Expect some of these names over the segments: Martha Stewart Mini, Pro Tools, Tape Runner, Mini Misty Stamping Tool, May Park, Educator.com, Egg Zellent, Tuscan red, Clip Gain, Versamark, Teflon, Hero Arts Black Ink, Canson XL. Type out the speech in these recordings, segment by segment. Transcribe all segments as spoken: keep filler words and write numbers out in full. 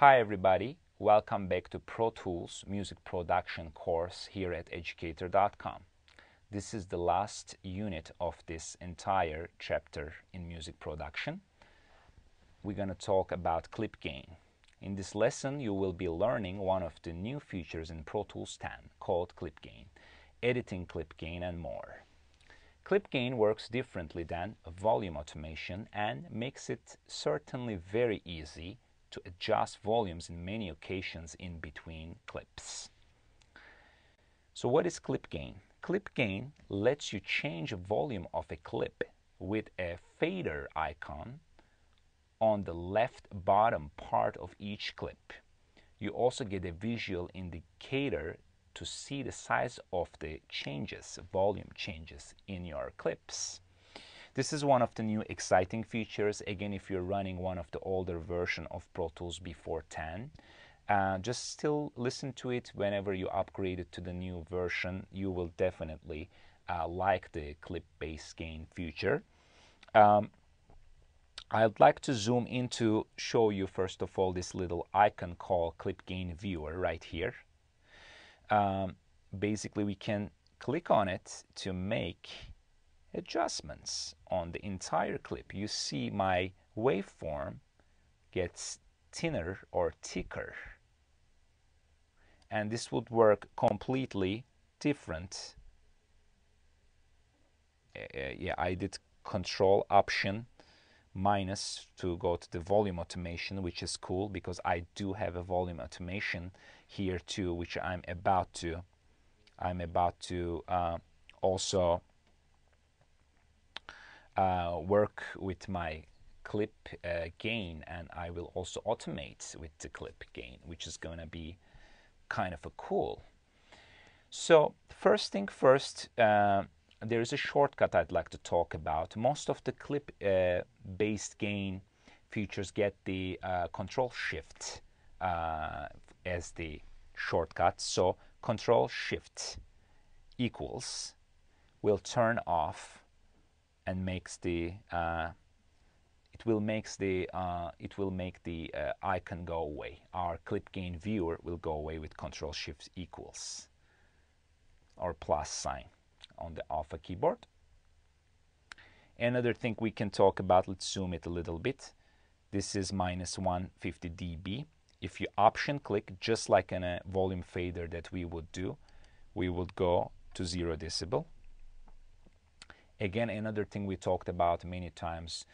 Hi everybody, welcome back to Pro Tools music production course here at Educator dot com. This is the last unit of this entire chapter in music production. We're going to talk about clip gain. In this lesson you will be learning one of the new features in Pro Tools ten called clip gain, editing clip gain and more. Clip gain works differently than volume automation and makes it certainly very easy to adjust volumes in many occasions in between clips. So what is clip gain? Clip gain lets you change the volume of a clip with a fader icon on the left bottom part of each clip. You also get a visual indicator to see the size of the changes, volume changes in your clips. This is one of the new exciting features. Again, if you're running one of the older version of Pro Tools before ten, uh, just still listen to it. Whenever you upgrade it to the new version, you will definitely uh, like the clip-based gain feature. Um, I'd like to zoom in to show you, first of all, this little icon called Clip Gain Viewer right here. Um, basically, we can click on it to make adjustments on the entire clip. You see my waveform gets thinner or thicker, and this would work completely different. Uh, yeah, I did Control Option minus to go to the volume automation, which is cool because I do have a volume automation here too, which I'm about to I'm about to uh, also Uh, work with my clip uh, gain, and I will also automate with the clip gain, which is going to be kind of a cool. So first thing first, uh, there is a shortcut I'd like to talk about. Most of the clip uh, based gain features get the uh, Control Shift uh, as the shortcut. So Control Shift equals will turn off and makes the uh, it will makes the uh, it will make the uh, icon go away. Our clip gain viewer will go away with Control Shift equals or plus sign on the Alpha keyboard. Another thing we can talk about, let's zoom it a little bit. This is minus one fifty D B. If you option click, just like in a volume fader that we would do, we would go to zero decibel. Again, another thing we talked about many times,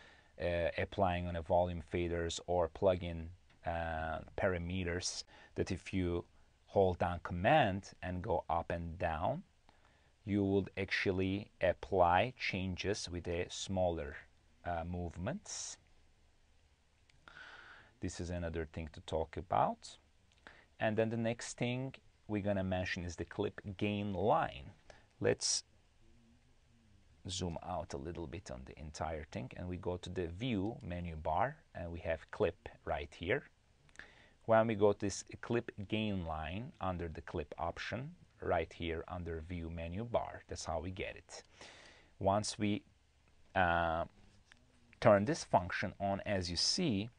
uh, applying on a volume faders or plugin uh, parameters, that if you hold down Command and go up and down, you will actually apply changes with a smaller uh, movements. This is another thing to talk about. And then the next thing we're gonna mention is the clip gain line. Let's zoom out a little bit on the entire thing, and we go to the view menu bar, and we have clip right here. When we go to this clip gain line under the clip option right here under view menu bar, that's how we get it. Once we uh, turn this function on, as you see,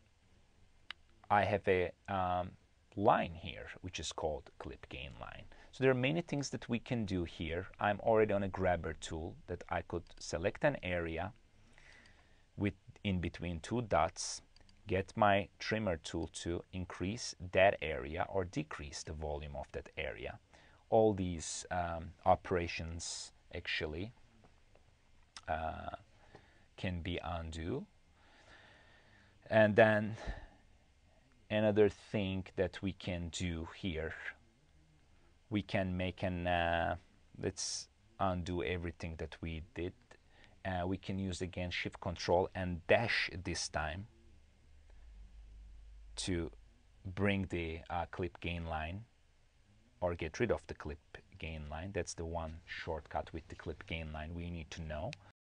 I have a um, line here which is called clip gain line. So there are many things that we can do here. I'm already on a grabber tool that I could select an area with in between two dots, get my trimmer tool to increase that area or decrease the volume of that area. All these um, operations actually uh, can be undo. And then another thing that we can do here, we can make an, uh, let's undo everything that we did. Uh, we can use again Shift Control and dash this time to bring the uh, clip gain line or get rid of the clip gain line. That's the one shortcut with the clip gain line we need to know.